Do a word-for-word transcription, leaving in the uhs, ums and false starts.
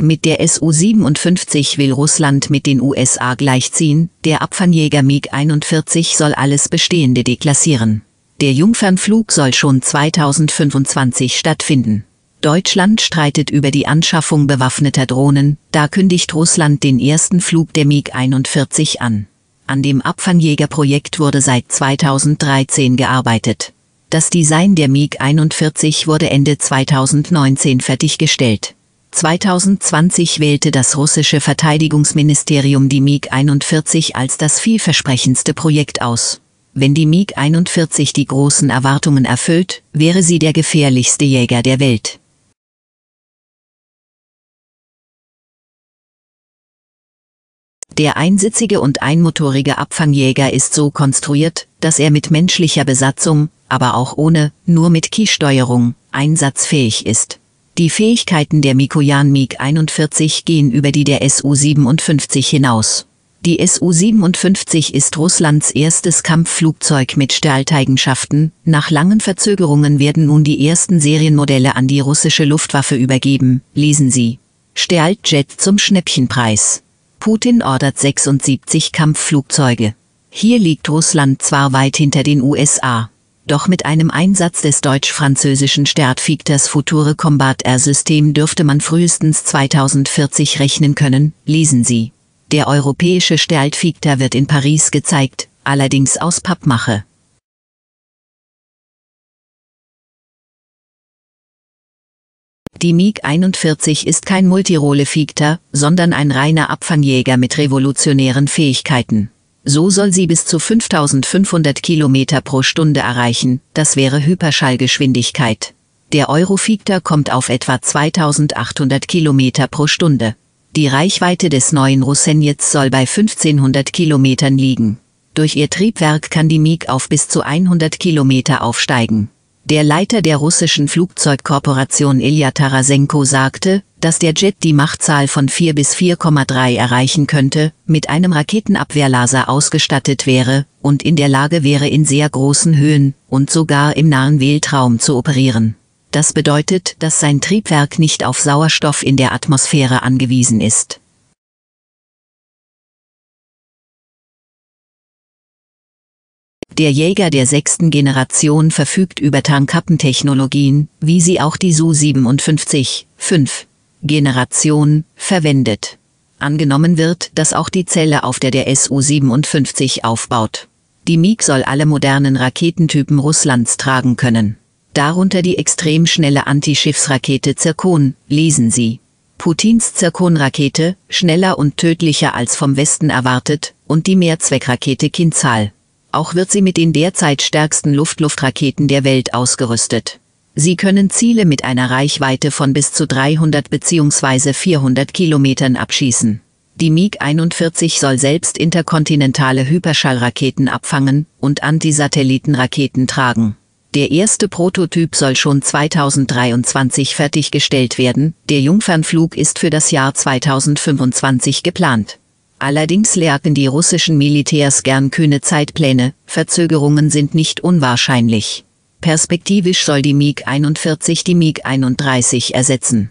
Mit der S U siebenundfünfzig will Russland mit den U S A gleichziehen, der Abfangjäger MiG einundvierzig soll alles Bestehende deklassieren. Der Jungfernflug soll schon zweitausendfünfundzwanzig stattfinden. Deutschland streitet über die Anschaffung bewaffneter Drohnen, da kündigt Russland den ersten Flug der MiG einundvierzig an. An dem Abfangjägerprojekt wurde seit zweitausenddreizehn gearbeitet. Das Design der MiG einundvierzig wurde Ende zweitausendneunzehn fertiggestellt. zweitausendzwanzig wählte das russische Verteidigungsministerium die MiG einundvierzig als das vielversprechendste Projekt aus. Wenn die MiG einundvierzig die großen Erwartungen erfüllt, wäre sie der gefährlichste Jäger der Welt. Der einsitzige und einmotorige Abfangjäger ist so konstruiert, dass er mit menschlicher Besatzung, aber auch ohne, nur mit Keysteuerung, einsatzfähig ist. Die Fähigkeiten der Mikoyan MiG einundvierzig gehen über die der S U siebenundfünfzig hinaus. Die S U siebenundfünfzig ist Russlands erstes Kampfflugzeug mit Stahlteigenschaften. Nach langen Verzögerungen werden nun die ersten Serienmodelle an die russische Luftwaffe übergeben, lesen Sie. Stahljet zum Schnäppchenpreis. Putin ordert sechsundsiebzig Kampfflugzeuge. Hier liegt Russland zwar weit hinter den U S A. Doch mit einem Einsatz des deutsch-französischen Startfighters Future Combat Air System dürfte man frühestens zweitausendvierzig rechnen können, lesen Sie. Der europäische Startfighter wird in Paris gezeigt, allerdings aus Pappmache. Die MiG einundvierzig ist kein Multirole-Fighter, sondern ein reiner Abfangjäger mit revolutionären Fähigkeiten. So soll sie bis zu fünftausendfünfhundert Kilometer pro Stunde erreichen, das wäre Hyperschallgeschwindigkeit. Der Eurofighter kommt auf etwa zweitausendachthundert Kilometer pro Stunde. Die Reichweite des neuen Russenjets soll bei fünfzehnhundert Kilometern liegen. Durch ihr Triebwerk kann die MiG auf bis zu hundert Kilometer aufsteigen. Der Leiter der russischen Flugzeugkorporation Ilja Tarasenko sagte, dass der Jet die Machtzahl von vier bis vier Komma drei erreichen könnte, mit einem Raketenabwehrlaser ausgestattet wäre und in der Lage wäre, in sehr großen Höhen und sogar im nahen Weltraum zu operieren. Das bedeutet, dass sein Triebwerk nicht auf Sauerstoff in der Atmosphäre angewiesen ist. Der Jäger der sechsten Generation verfügt über Tarnkappentechnologien, wie sie auch die S U siebenundfünfzig fünf Generation verwendet. Angenommen wird, dass auch die Zelle auf der der S U siebenundfünfzig aufbaut. Die MiG soll alle modernen Raketentypen Russlands tragen können. Darunter die extrem schnelle Antischiffsrakete Zirkon, lesen Sie. Putins Zirkon-Rakete, schneller und tödlicher als vom Westen erwartet, und die Mehrzweckrakete Kinzhal. Auch wird sie mit den derzeit stärksten Luft-Luft-Raketen der Welt ausgerüstet. Sie können Ziele mit einer Reichweite von bis zu dreihundert bzw. vierhundert Kilometern abschießen. Die MiG einundvierzig soll selbst interkontinentale Hyperschallraketen abfangen und Antisatellitenraketen tragen. Der erste Prototyp soll schon zweitausenddreiundzwanzig fertiggestellt werden, der Jungfernflug ist für das Jahr zweitausendfünfundzwanzig geplant. Allerdings lernen die russischen Militärs gern kühne Zeitpläne, Verzögerungen sind nicht unwahrscheinlich. Perspektivisch soll die MiG einundvierzig die MiG einunddreißig ersetzen.